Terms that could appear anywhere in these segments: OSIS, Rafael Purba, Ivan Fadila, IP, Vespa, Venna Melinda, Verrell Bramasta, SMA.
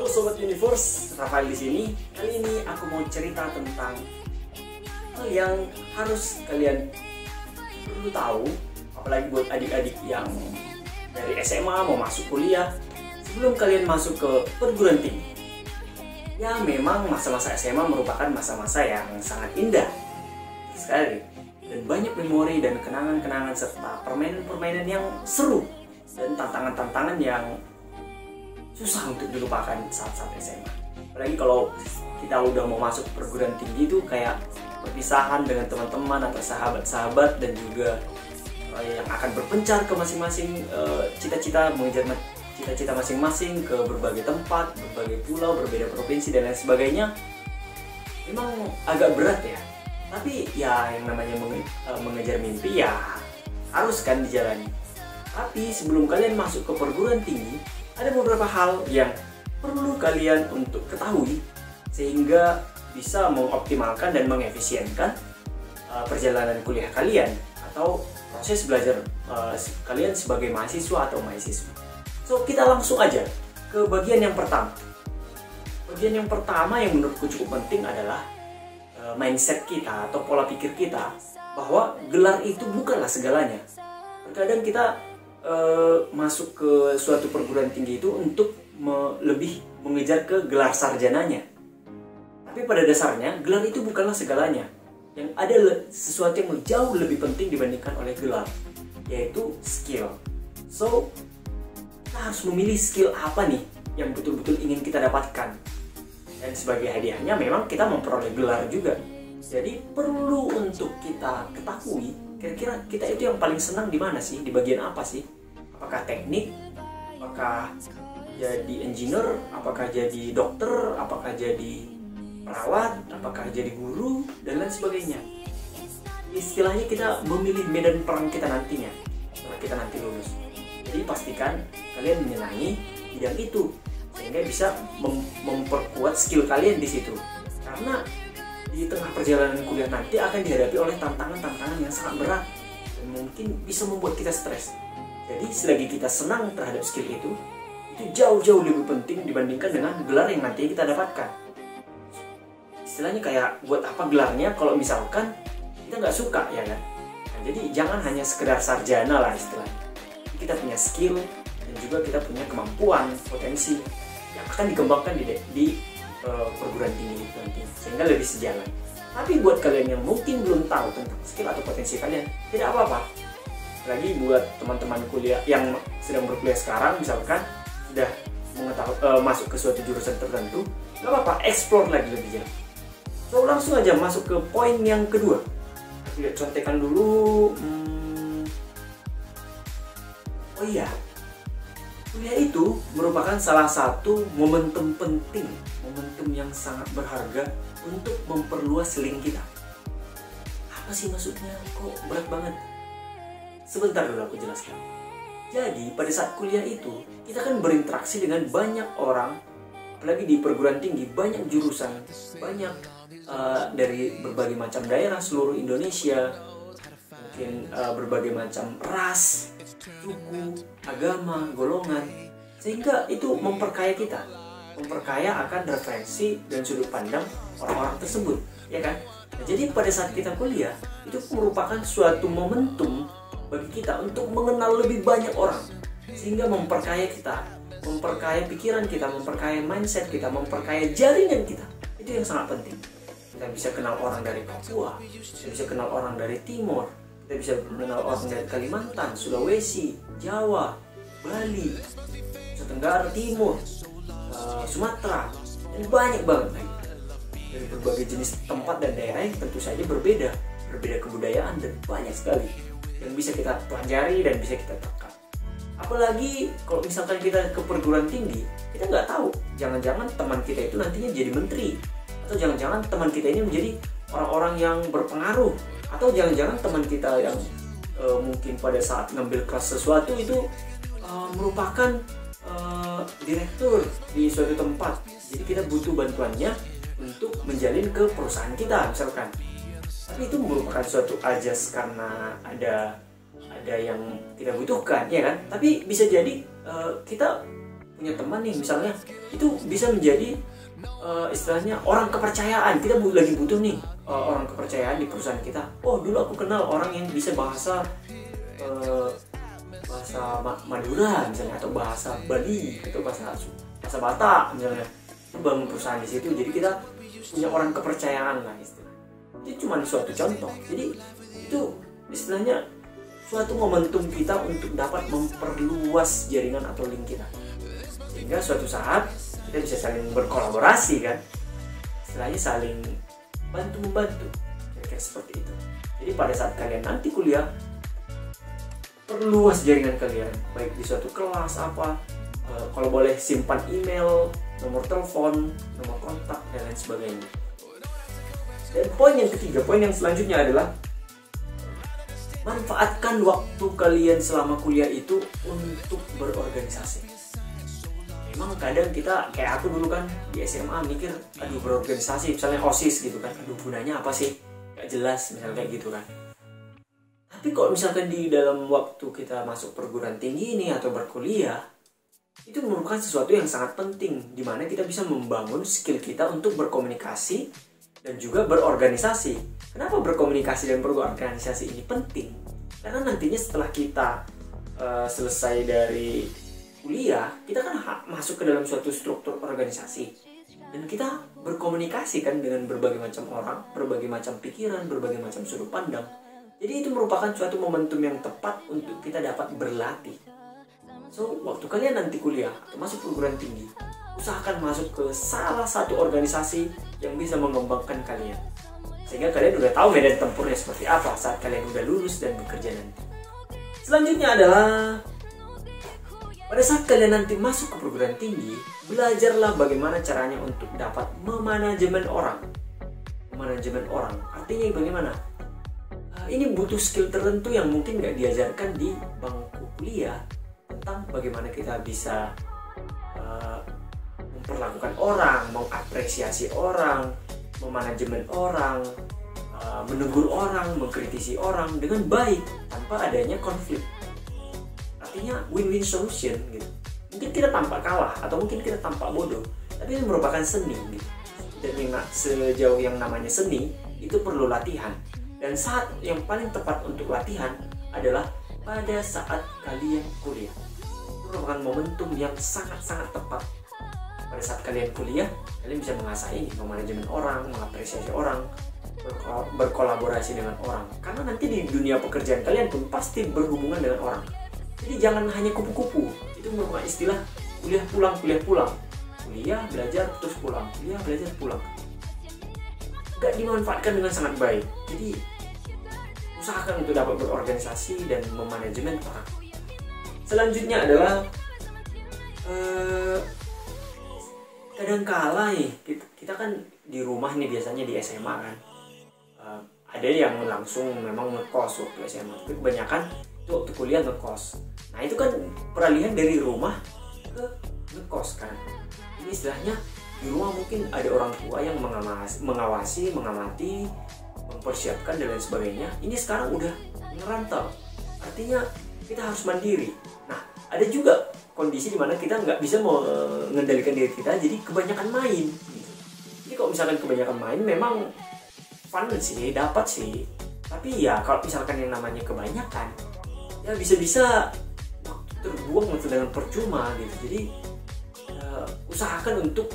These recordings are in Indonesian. Halo Sobat Universe, Rafael di sini. Kali ini aku mau cerita tentang hal yang harus kalian perlu tahu, apalagi buat adik-adik yang dari SMA mau masuk kuliah sebelum kalian masuk ke perguruan tinggi. Ya, memang masa-masa SMA merupakan masa-masa yang sangat indah sekali dan banyak memori dan kenangan-kenangan serta permainan-permainan yang seru dan tantangan-tantangan yang susah untuk dilupakan saat-saat SMA. Apalagi kalau kita udah mau masuk perguruan tinggi itu kayak perpisahan dengan teman-teman atau sahabat-sahabat dan juga yang akan berpencar ke masing-masing cita-cita, mengejar cita-cita masing-masing ke berbagai tempat, berbagai pulau, berbeda provinsi dan lain sebagainya. Memang agak berat ya. Tapi ya yang namanya mengejar mimpi ya harus kan dijalani. Tapi sebelum kalian masuk ke perguruan tinggi, ada beberapa hal yang perlu kalian untuk ketahui sehingga bisa mengoptimalkan dan mengefisienkan perjalanan kuliah kalian atau proses belajar kalian sebagai mahasiswa atau mahasiswi. So, kita langsung aja ke bagian yang pertama. Bagian yang pertama yang menurutku cukup penting adalah mindset kita atau pola pikir kita bahwa gelar itu bukanlah segalanya. Terkadang kita masuk ke suatu perguruan tinggi itu untuk lebih mengejar ke gelar sarjananya. Tapi pada dasarnya gelar itu bukanlah segalanya. Yang ada sesuatu yang jauh lebih penting dibandingkan oleh gelar, yaitu skill. So, kita harus memilih skill apa nih yang betul-betul ingin kita dapatkan. Dan sebagai hadiahnya memang kita memperoleh gelar juga. Jadi perlu untuk kita ketahui kira-kira kita itu yang paling senang di mana sih, di bagian apa sih? Apakah teknik? Apakah jadi engineer? Apakah jadi dokter? Apakah jadi perawat? Apakah jadi guru? Dan lain sebagainya. Istilahnya kita memilih medan perang kita nantinya setelah kita nanti lulus. Jadi pastikan kalian menyenangi bidang itu sehingga bisa memperkuat skill kalian di situ. Karena di tengah perjalanan kuliah nanti akan dihadapi oleh tantangan-tantangan yang sangat berat dan mungkin bisa membuat kita stres. Jadi selagi kita senang terhadap skill itu jauh-jauh lebih penting dibandingkan dengan gelar yang nanti kita dapatkan. Istilahnya kayak buat apa gelarnya kalau misalkan kita nggak suka, ya kan? Nah, jadi jangan hanya sekedar sarjana lah istilahnya. Kita punya skill dan juga kita punya kemampuan, potensi yang akan dikembangkan di perguruan tinggi itu nanti sehingga lebih sejalan. Tapi buat kalian yang mungkin belum tahu tentang skill atau potensi kalian, tidak apa-apa. Lagi buat teman-teman kuliah yang sedang berkuliah sekarang, misalkan sudah mengetahui masuk ke suatu jurusan tertentu, nggak apa-apa, explore lagi lebih jauh. So, langsung aja masuk ke poin yang kedua. Aku lihat contekan dulu. Oh iya, kuliah itu merupakan salah satu momentum penting, momentum yang sangat berharga untuk memperluas link kita. Apa sih maksudnya? Kok berat banget? Sebentar dulu aku jelaskan. Jadi pada saat kuliah itu kita kan berinteraksi dengan banyak orang, apalagi di perguruan tinggi banyak jurusan, banyak dari berbagai macam daerah seluruh Indonesia, mungkin berbagai macam ras, suku, agama, golongan, sehingga itu memperkaya kita. Memperkaya akan referensi dan sudut pandang orang-orang tersebut, ya kan? Nah, jadi pada saat kita kuliah itu merupakan suatu momentum bagi kita untuk mengenal lebih banyak orang, sehingga memperkaya kita, memperkaya pikiran kita, memperkaya mindset kita, memperkaya jaringan kita. Itu yang sangat penting. Kita bisa kenal orang dari Papua, kita bisa kenal orang dari Timor, kita bisa mengenal orang dari Kalimantan, Sulawesi, Jawa, Bali, Nusa Tenggara Timur, Sumatera, dan banyak banget lagi dari berbagai jenis tempat dan daerah yang tentu saja berbeda kebudayaan dan banyak sekali yang bisa kita pelajari dan bisa kita tangkap. Apalagi kalau misalkan kita ke perguruan tinggi, kita nggak tahu, jangan-jangan teman kita itu nantinya jadi menteri, atau jangan-jangan teman kita ini menjadi orang-orang yang berpengaruh, atau jangan-jangan teman kita yang mungkin pada saat ngambil kelas sesuatu itu merupakan direktur di suatu tempat. Jadi kita butuh bantuannya untuk menjalin ke perusahaan kita misalkan. Tapi itu merupakan suatu ajas karena ada yang kita butuhkan, ya kan? Tapi bisa jadi kita punya teman nih misalnya, itu bisa menjadi istilahnya orang kepercayaan. Kita lagi butuh nih orang kepercayaan di perusahaan kita. Oh, dulu aku kenal orang yang bisa bahasa bahasa Madura misalnya, atau bahasa Bali, atau bahasa Batak misalnya. Bangun perusahaan di situ, jadi kita punya orang kepercayaan lah istilahnya. Itu cuma suatu contoh. Jadi itu istilahnya suatu momentum kita untuk dapat memperluas jaringan atau link kita, sehingga suatu saat kita bisa saling berkolaborasi kan, istilahnya saling bantu-membantu, kira-kira seperti itu. Jadi pada saat kalian nanti kuliah, perluas jaringan kalian, baik di suatu kelas apa, kalau boleh simpan email, nomor telepon, nomor kontak, dan lain sebagainya. Dan poin yang ketiga, poin yang selanjutnya adalah manfaatkan waktu kalian selama kuliah itu untuk berorganisasi. Memang kadang kita, kayak aku dulu kan di SMA mikir, aduh berorganisasi, misalnya OSIS gitu kan, aduh gunanya apa sih, gak jelas, misalnya kayak gitu kan. Tapi kalau misalkan di dalam waktu kita masuk perguruan tinggi ini atau berkuliah, itu merupakan sesuatu yang sangat penting, dimana kita bisa membangun skill kita untuk berkomunikasi dan juga berorganisasi. Kenapa berkomunikasi dan berorganisasi ini penting? Karena nantinya setelah kita selesai dari kuliah, kita kan masuk ke dalam suatu struktur organisasi, dan kita berkomunikasi kan dengan berbagai macam orang, berbagai macam pikiran, berbagai macam sudut pandang. Jadi itu merupakan suatu momentum yang tepat untuk kita dapat berlatih. So, waktu kalian nanti kuliah atau masuk perguruan tinggi, usahakan masuk ke salah satu organisasi yang bisa mengembangkan kalian, sehingga kalian udah tahu medan tempurnya seperti apa saat kalian udah lulus dan bekerja nanti. Selanjutnya adalah pada saat kalian nanti masuk ke perguruan tinggi, belajarlah bagaimana caranya untuk dapat memanajemen orang. Memanajemen orang artinya bagaimana? Ini butuh skill tertentu yang mungkin nggak diajarkan di bangku kuliah, tentang bagaimana kita bisa memperlakukan orang, mengapresiasi orang, memanajemen orang, menegur orang, mengkritisi orang dengan baik tanpa adanya konflik. Artinya win-win solution gitu. Mungkin kita tampak kalah atau mungkin kita tampak bodoh, tapi itu merupakan seni gitu. Dan sejauh yang namanya seni itu perlu latihan. Dan saat yang paling tepat untuk latihan adalah pada saat kalian kuliah. Itu merupakan momentum yang sangat-sangat tepat. Pada saat kalian kuliah, kalian bisa mengasah ini, memanajemen orang, mengapresiasi orang, berkolaborasi dengan orang. Karena nanti di dunia pekerjaan kalian pun pasti berhubungan dengan orang. Jadi jangan hanya kupu-kupu. Itu merupakan istilah kuliah pulang, kuliah pulang. Kuliah, belajar, terus pulang. Kuliah, belajar, pulang. Gak dimanfaatkan dengan sangat baik. Jadi usahakan untuk dapat berorganisasi dan memanajemen orang. Selanjutnya adalah kadangkala nih kita kan di rumah nih biasanya di SMA kan, ada yang langsung memang ngekos waktu SMA, tapi kebanyakan itu waktu kuliah ngekos. Nah itu kan peralihan dari rumah ke ngekos kan. Ini istilahnya di rumah mungkin ada orang tua yang mengawasi, mengamati, mempersiapkan dan lain sebagainya. Ini sekarang udah ngerantau, artinya kita harus mandiri. Nah, ada juga kondisi dimana kita nggak bisa mengendalikan diri kita, jadi kebanyakan main. Jadi kalau misalkan kebanyakan main, memang fun sih, dapat sih. Tapi ya kalau misalkan yang namanya kebanyakan, ya bisa-bisa terbuang dengan percuma gitu. Jadi usahakan untuk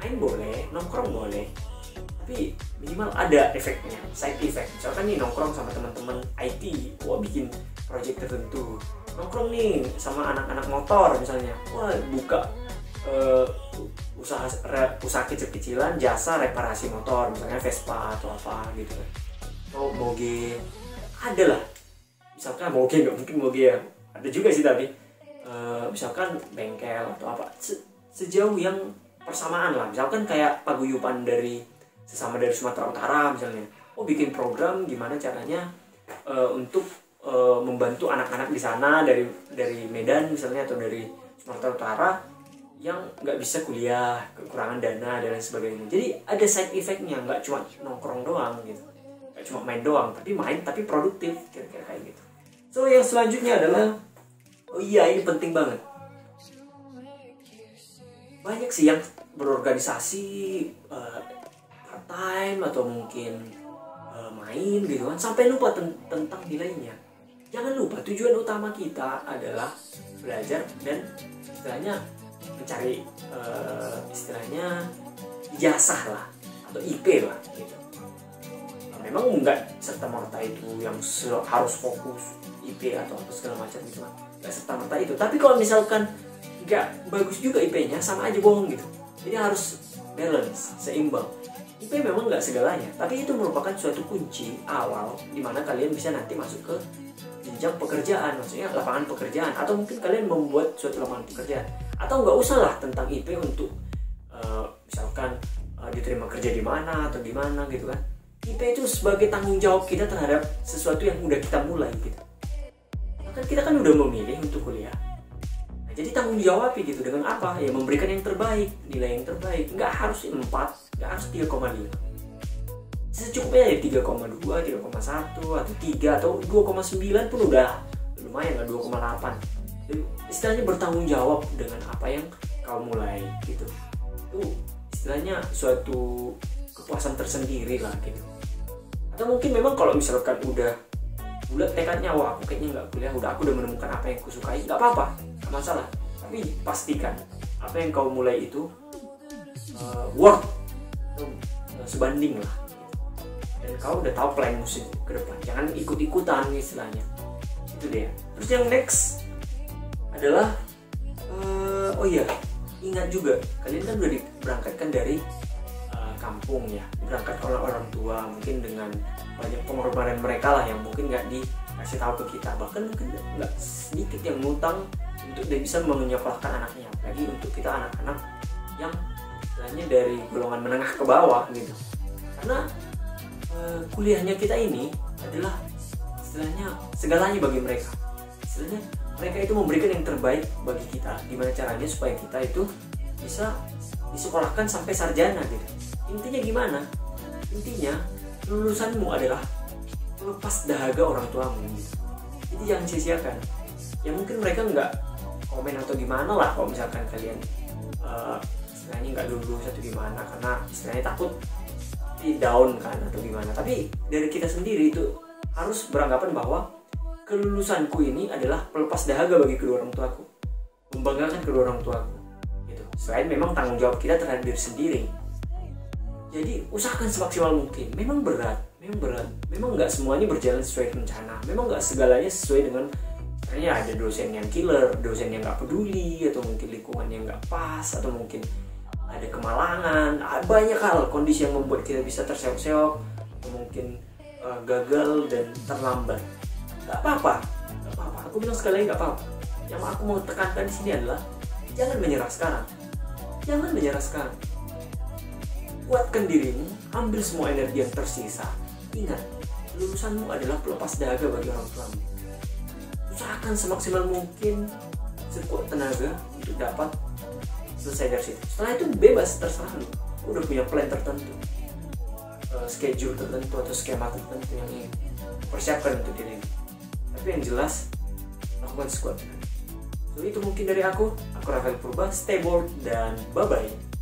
main boleh, nongkrong boleh, tapi minimal ada efeknya, side effect. Misalkan nih nongkrong sama teman-teman IT, wah bikin project tertentu. Nongkrong nih sama anak-anak motor misalnya, wah buka usaha kecil-kecilan jasa reparasi motor, misalnya Vespa atau apa gitu kan. Atau moge, ada lah. Misalkan moge, nggak mungkin moge ya, ada juga sih tapi misalkan bengkel atau apa. Sejauh yang persamaan lah, misalkan kayak paguyuban dari sesama dari Sumatera Utara misalnya, oh bikin program gimana caranya untuk membantu anak-anak di sana dari Medan misalnya atau dari Sumatera Utara yang nggak bisa kuliah, kekurangan dana dan lain sebagainya. Jadi ada side effect-nya, nggak cuma nongkrong doang gitu, nggak cuma main doang, tapi main tapi produktif, kira-kira kayak gitu. So yang selanjutnya adalah, oh iya ini penting banget, banyak sih yang berorganisasi part-time atau mungkin main gitu kan, sampai lupa tentang nilainya. Jangan lupa tujuan utama kita adalah belajar dan istilahnya mencari istilahnya ijazah lah atau IP lah gitu. Nah, memang enggak serta-merta itu yang harus fokus IP atau segala macam gitu, enggak serta-merta itu. Tapi kalau misalkan nggak bagus juga IP-nya, sama aja bohong gitu. Jadi harus balance, seimbang. IP memang nggak segalanya, tapi itu merupakan suatu kunci awal dimana kalian bisa nanti masuk ke jenjang pekerjaan, maksudnya lapangan pekerjaan, atau mungkin kalian membuat suatu lapangan pekerjaan, atau nggak usah lah tentang IP untuk misalkan diterima kerja di mana atau gimana gitu kan. IP itu sebagai tanggung jawab kita terhadap sesuatu yang udah kita mulai gitu. Maka kita kan udah memilih untuk kuliah. Nah, jadi tanggung jawab gitu dengan apa? Ya memberikan yang terbaik, nilai yang terbaik. Nggak harus 4, nggak harus 3,5. Secukupnya ya 3,2, 3,1, atau 3, atau 2,9 pun udah lumayan lah, 2,8. Istilahnya bertanggung jawab dengan apa yang kau mulai gitu. Itu istilahnya suatu kepuasan tersendiri lah gitu. Atau mungkin memang kalau misalkan udah bulat tekadnya, wah aku kayaknya nggak kuliah, udah aku udah menemukan apa yang aku sukai, nggak apa-apa, nggak masalah. Tapi pastikan apa yang kau mulai itu worth, sebanding lah. Dan kau udah tahu plan musik ke depan, jangan ikut-ikutan istilahnya. Itu dia. Terus yang next adalah oh iya, ingat juga kalian kan udah diberangkatkan dari kampung ya, berangkat oleh orang tua mungkin dengan banyak pengorbanan mereka lah yang mungkin nggak dikasih tahu ke kita, bahkan mungkin nggak sedikit yang ngutang untuk dia bisa menyekolahkan anaknya, apalagi untuk kita anak-anak yang istilahnya dari golongan menengah ke bawah gitu. Karena kuliahnya kita ini adalah istilahnya segalanya bagi mereka. Istilahnya mereka itu memberikan yang terbaik bagi kita. Gimana caranya supaya kita itu bisa disekolahkan sampai sarjana gitu. Intinya gimana? Intinya lulusanmu adalah melepas dahaga orang tuamu gitu. Jadi jangan sia-siakan. Ya mungkin mereka nggak komen atau gimana lah kalau misalkan kalian istilahnya nggak lulus atau gimana, karena istilahnya takut down kan atau gimana. Tapi dari kita sendiri itu harus beranggapan bahwa kelulusanku ini adalah pelepas dahaga bagi kedua orang tuaku, membanggakan kedua orang tuaku gitu. Selain memang tanggung jawab kita terhadap diri sendiri, jadi usahakan semaksimal mungkin. Memang berat, memang berat, memang nggak semuanya berjalan sesuai rencana, memang nggak segalanya sesuai dengan misalnya ada dosen yang killer, dosen yang nggak peduli, atau mungkin lingkungan yang nggak pas, atau mungkin ada kemalangan, banyak hal kondisi yang membuat kita bisa terseok-seok, mungkin gagal dan terlambat. Gak apa-apa, gak apa-apa. Aku bilang sekali lagi gak apa-apa. Yang aku mau tekankan di sini adalah jangan menyerah sekarang. Jangan menyerah sekarang. Kuatkan dirimu, ambil semua energi yang tersisa. Ingat, lulusanmu adalah pelepas dahaga bagi orang tuamu. Usahakan semaksimal mungkin, sekuat tenaga untuk dapat selesai dari situ. Setelah itu bebas, terserah lu. Udah punya plan tertentu, schedule tertentu atau skema tertentu yang ingin persiapkan untuk diri. Tapi yang jelas lakukan sekuat tenaga. So, itu mungkin dari aku Rafael Purba. Stay bold dan bye-bye.